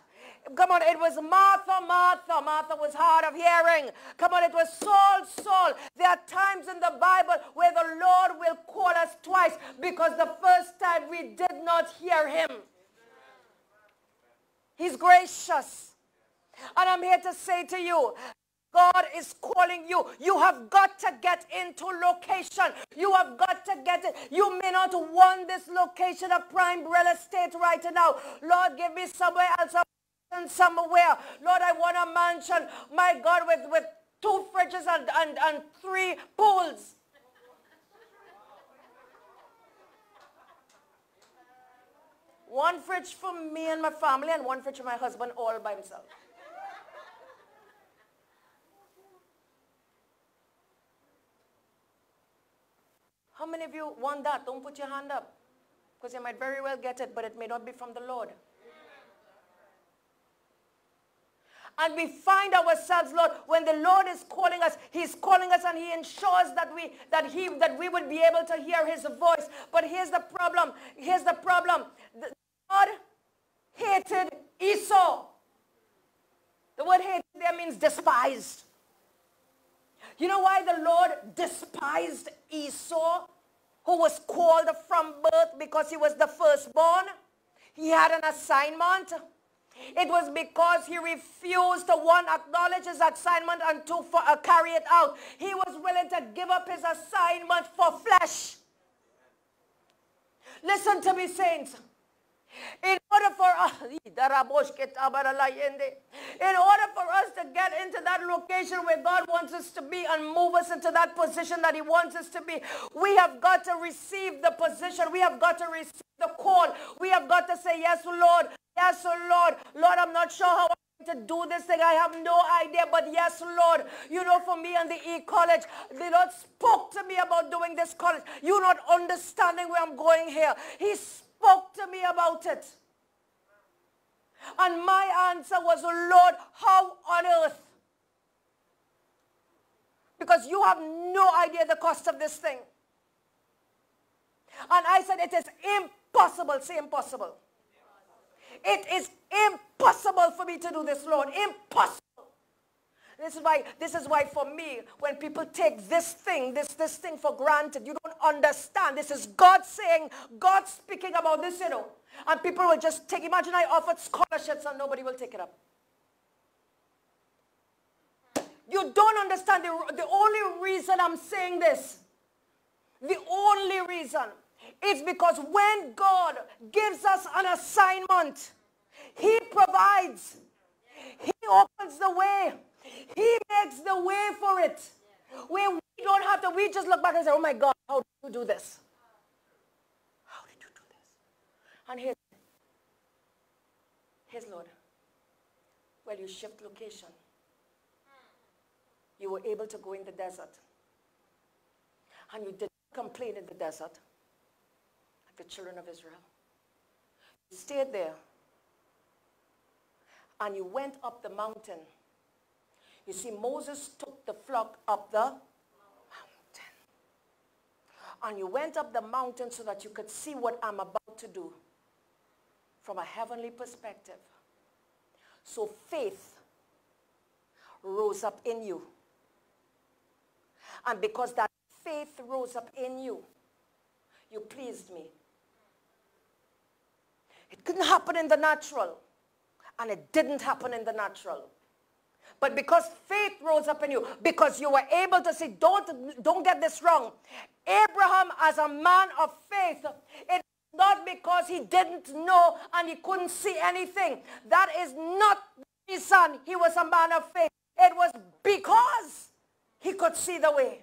Come on, it was Martha, Martha. Martha was hard of hearing. Come on, it was Saul, Saul. There are times in the Bible where the Lord will call us twice because the first time we did not hear him. He's gracious. And I'm here to say to you, God is calling you. You have got to get into location. You have got to get it. You may not want this location of prime real estate right now. Lord, give me somewhere else. Somewhere. Lord, I want a mansion, my God, with, with two fridges and, and, and three pools. One fridge for me and my family and one fridge for my husband all by himself. How many of you want that? Don't put your hand up because you might very well get it, but it may not be from the Lord. And we find ourselves, Lord, when the Lord is calling us, he's calling us and he ensures that we, that he, that we would be able to hear his voice. But here's the problem. Here's the problem. The God hated Esau. The word hated there means despised. You know why the Lord despised Esau, who was called from birth because he was the firstborn? He had an assignment. It was because he refused to, one, acknowledge his assignment, and two, for, uh, carry it out. He was willing to give up his assignment for flesh. Listen to me, saints. In order for us, in order for us to get into that location where God wants us to be and move us into that position that he wants us to be, we have got to receive the position. We have got to receive the call. We have got to say, yes, Lord. Yes, Lord. Lord, I'm not sure how I'm going to do this thing. I have no idea. But yes, Lord, you know, for me and the e-college, the Lord spoke to me about doing this college. You're not understanding where I'm going here. He spoke to me about it. And my answer was, Lord, how on earth? Because you have no idea the cost of this thing. And I said, it is impossible. Say impossible. It is impossible for me to do this, Lord. Impossible. This is why, this is why for me, when people take this thing, this, this thing for granted, you don't understand. This is God saying, God speaking about this, you know. And people will just take, imagine I offered scholarships and nobody will take it up. You don't understand the, the only reason I'm saying this. The only reason is because when God gives us an assignment, He provides. He opens the way. He makes the way for it. Where we don't have to, we just look back and say, oh my God, how did you do this? How did you do this? And here's, here's Lord. Well, you shift location. You were able to go in the desert. And you didn't complain in the desert, like the children of Israel. You stayed there. And you went up the mountain. You see, Moses took the flock up the mountain. And you went up the mountain so that you could see what I'm about to do from a heavenly perspective. So faith rose up in you. And because that faith rose up in you, you pleased me. It couldn't happen in the natural. And it didn't happen in the natural. But because faith rose up in you, because you were able to see, don't, don't get this wrong. Abraham as a man of faith, it's not because he didn't know and he couldn't see anything. That is not the reason he was a man of faith. It was because he could see the way.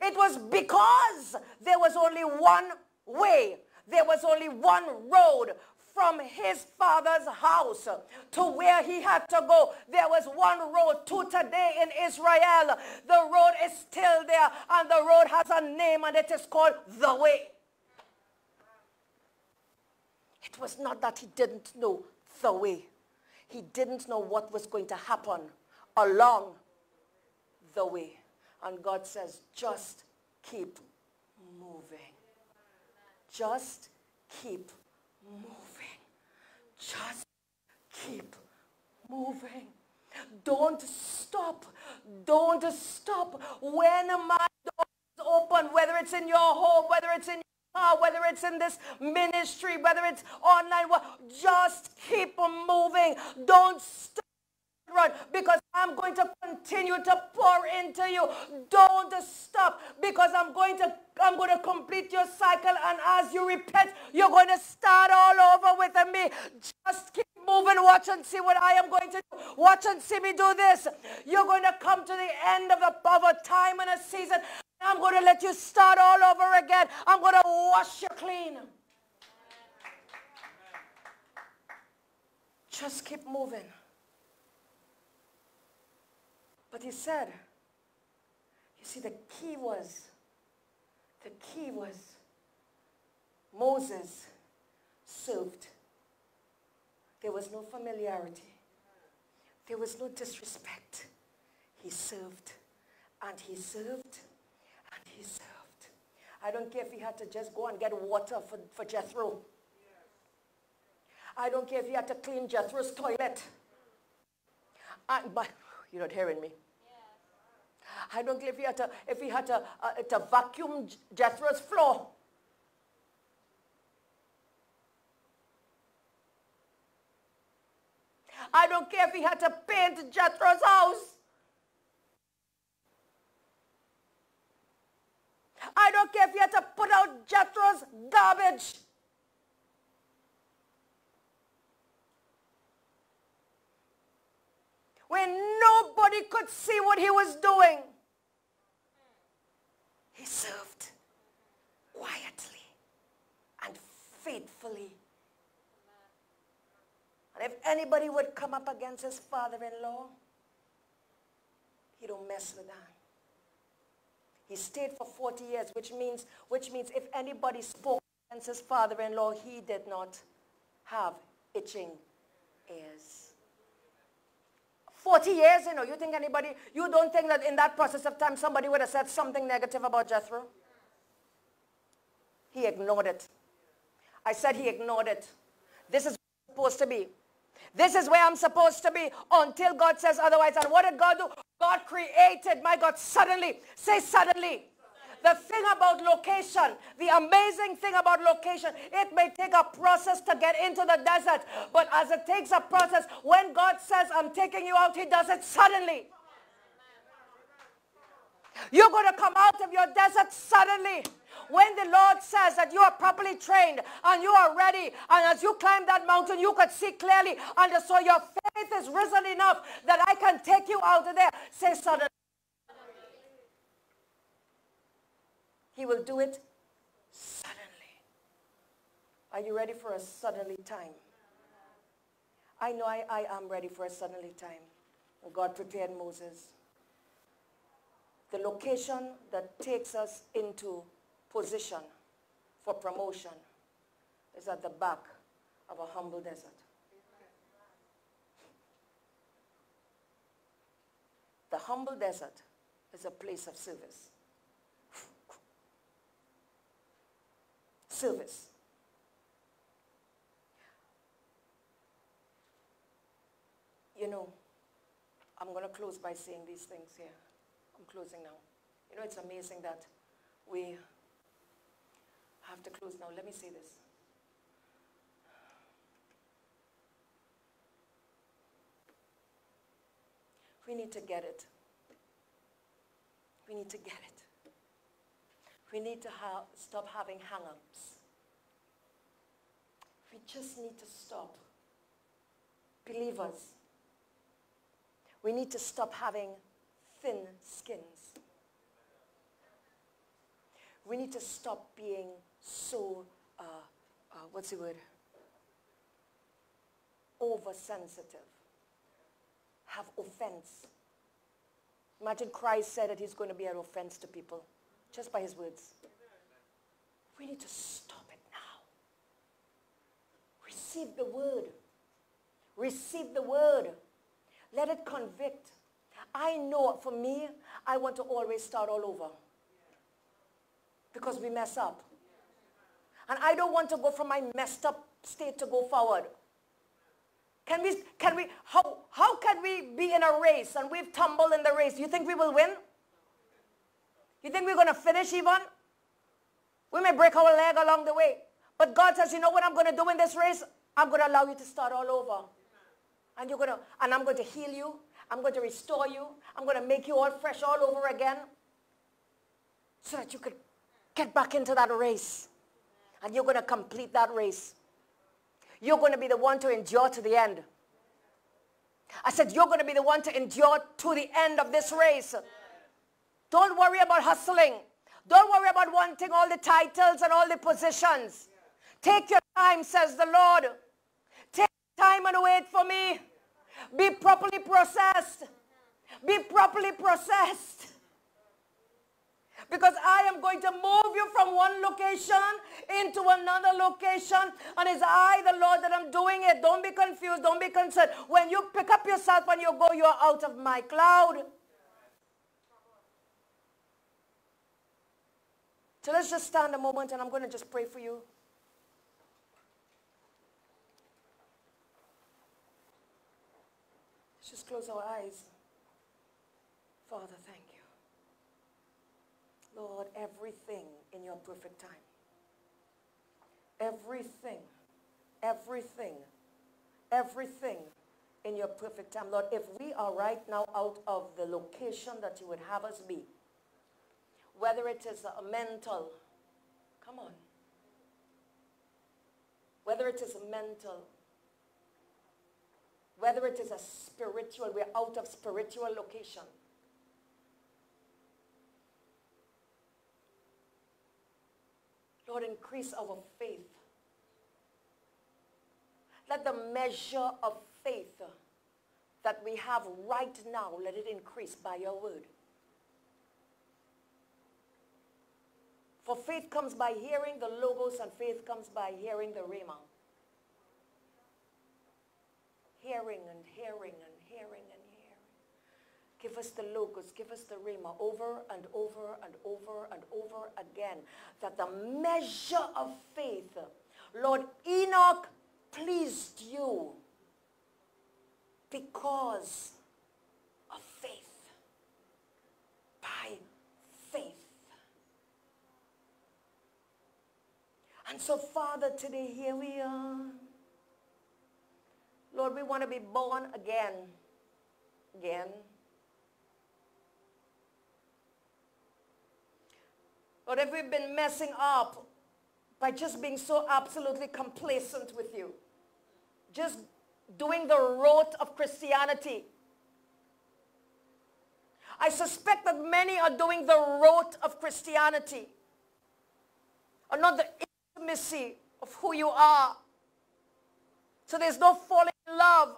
It was because there was only one way. There was only one road from his father's house to where he had to go. There was one road to today in Israel. The road is still there, and the road has a name, and it is called the way. It was not that he didn't know the way. He didn't know what was going to happen along the way. And God says, just keep moving. Just keep moving. Just keep moving. Don't stop. Don't stop. When my door is open, whether it's in your home, whether it's in your car, whether it's in this ministry, whether it's online, just keep moving. Don't stop. Run, because I'm going to continue to pour into you. Don't stop, because I'm going to I'm going to complete your cycle, and as you repent, you're going to start all over with me. Just keep moving. Watch and see what I am going to do. Watch and see me do this. You're going to come to the end of a, of a time and a season. I'm going to let you start all over again. I'm going to wash you clean. Just keep moving. But he said, you see, the key was, the key was, Moses served. There was no familiarity. There was no disrespect. He served, and he served, and he served. I don't care if he had to just go and get water for, for Jethro. I don't care if he had to clean Jethro's toilet. And, but you're not hearing me. I don't care if he had to, if he had to, uh, to vacuum Jethro's floor. I don't care if he had to paint Jethro's house. I don't care if he had to put out Jethro's garbage. Where nobody could see what he was doing. He served quietly and faithfully. And if anybody would come up against his father-in-law, he don't mess with that. He stayed for forty years, which means, which means if anybody spoke against his father-in-law, he did not have itching ears. forty years, you know, you think anybody, you don't think that in that process of time somebody would have said something negative about Jethro? He ignored it. I said he ignored it. This is what it's supposed to be. This is where I'm supposed to be until God says otherwise. And what did God do? God created, my God, suddenly. Say suddenly. The thing about location, the amazing thing about location, it may take a process to get into the desert. But as it takes a process, when God says, I'm taking you out, he does it suddenly. You're going to come out of your desert suddenly. When the Lord says that you are properly trained and you are ready, and as you climb that mountain, you could see clearly. And so your faith is risen enough that I can take you out of there. Say suddenly. He will do it suddenly. Are you ready for a suddenly time? I know I, I am ready for a suddenly time. God prepared Moses. The location that takes us into position for promotion is at the back of a humble desert. The humble desert is a place of service. Service. You know, I'm going to close by saying these things here. I'm closing now. You know, it's amazing that we have to close now. Let me say this. We need to get it. We need to get it. We need to ha stop having hang-ups. We just need to stop. Believers, we need to stop having thin skins. We need to stop being so, uh, uh, what's the word? Oversensitive. Have offense. Imagine Christ said that he's going to be an offense to people. Just by his words. We need to stop it now. Receive the word. Receive the word. Let it convict. I know for me, I want to always start all over. Because we mess up. And I don't want to go from my messed up state to go forward. Can we, can we, how, how can we be in a race and we've tumbled in the race? You think we will win? You think we're going to finish even? We may break our leg along the way. But God says, you know what I'm going to do in this race? I'm going to allow you to start all over. And, you're going to, and I'm going to heal you. I'm going to restore you. I'm going to make you all fresh all over again. So that you could get back into that race. And you're going to complete that race. You're going to be the one to endure to the end. I said, you're going to be the one to endure to the end of this race. Don't worry about hustling. Don't worry about wanting all the titles and all the positions. Take your time, says the Lord. Take time and wait for me. Be properly processed. Be properly processed. Because I am going to move you from one location into another location. And it's I, the Lord, that I'm doing it. Don't be confused. Don't be concerned. When you pick up yourself and you go, you're out of my cloud. So let's just stand a moment, and I'm going to just pray for you. Let's just close our eyes. Father, thank you. Lord, everything in your perfect time. Everything, everything, everything in your perfect time. Lord, if we are right now out of the location that you would have us be, whether it is a mental, come on. Whether it is a mental, whether it is a spiritual, we're out of spiritual location. Lord, increase our faith. Let the measure of faith that we have right now, let it increase by your word. For faith comes by hearing the Logos, and faith comes by hearing the Rhema. Hearing and hearing and hearing and hearing. Give us the Logos, give us the Rhema over and over and over and over again. That the measure of faith, Lord, Enoch pleased you. because of faith. By faith. And so, Father, today here we are. Lord, we want to be born again. Again. Lord, if we've been messing up by just being so absolutely complacent with you, just doing the rote of Christianity. I suspect that many are doing the rote of Christianity, or not the intimacy of who you are. So there's no falling in love.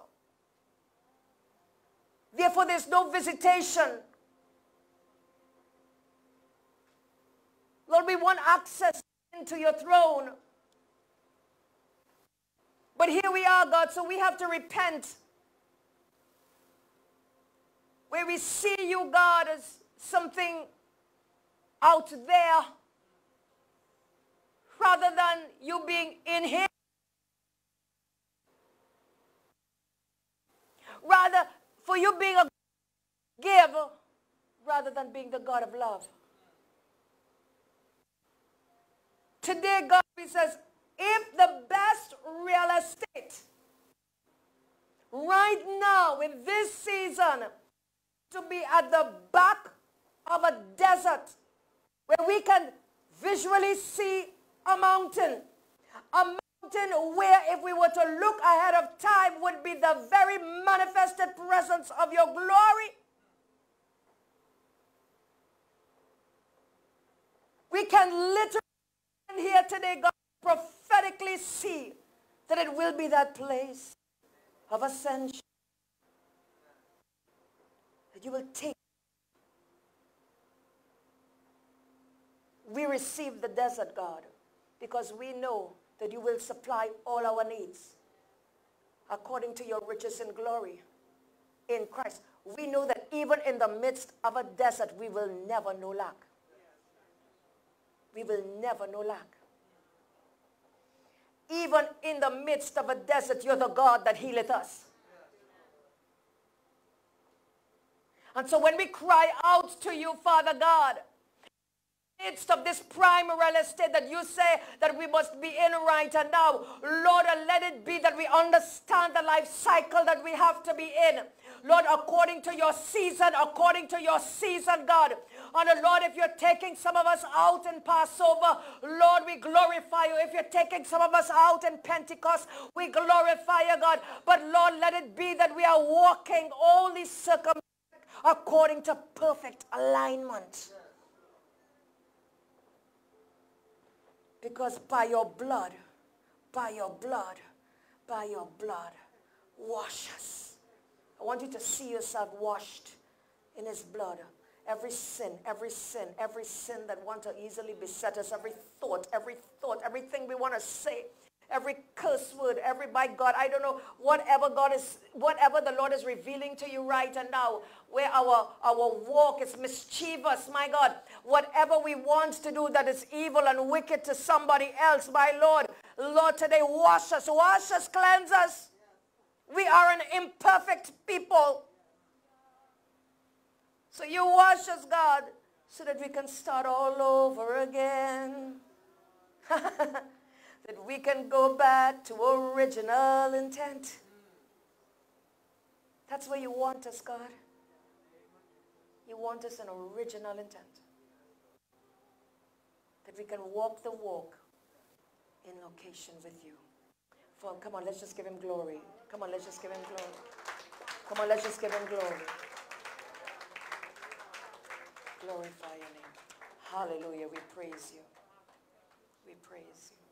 Therefore, there's no visitation. Lord, we want access into your throne. But here we are, God, so we have to repent. Where we see you, God, as something out there, rather than you being in Him. Rather, for you being a giver, rather than being the God of love. Today, God, He says, if the best real estate right now in this season to be at the back of a desert where we can visually see a mountain, a mountain where if we were to look ahead of time would be the very manifested presence of your glory. We can literally hear today, God, prophetically see that it will be that place of ascension. That you will take. We receive the desert, God, because we know that you will supply all our needs according to your riches and glory in Christ. We know that even in the midst of a desert, we will never know lack. We will never know lack. Even in the midst of a desert, you're the God that healeth us. And so when we cry out to you, Father God, in the midst of this prime real estate that you say that we must be in right now, Lord, let it be that we understand the life cycle that we have to be in. Lord, according to your season, according to your season, God. And Lord, if you're taking some of us out in Passover, Lord, we glorify you. If you're taking some of us out in Pentecost, we glorify you, God. But Lord, let it be that we are walking only circumstances according to perfect alignment. Because by your blood, by your blood, by your blood, wash us. I want you to see yourself washed in his blood. Every sin, every sin, every sin that wants to easily beset us, every thought, every thought, everything we want to say, every curse word, every, by God, I don't know, whatever God is, whatever the Lord is revealing to you right and now, where our, our walk is mischievous, my God, whatever we want to do that is evil and wicked to somebody else, my Lord, Lord, today wash us, wash us, cleanse us. We are an imperfect people. So you wash us, God, so that we can start all over again. That we can go back to original intent. That's where you want us, God. You want us in original intent. That we can walk the walk in location with you. Well, come on, let's just give him glory. Come on, let's just give him glory. Come on, let's just give him glory. Glorify your name. Hallelujah, we praise you. We praise you.